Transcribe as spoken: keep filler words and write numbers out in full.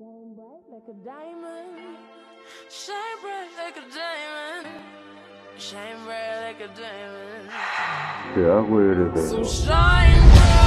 Shine bright like a diamond. Shine bright like a diamond. Shine bright like a diamond. Yeah, I'm weird as hell. So shine bright.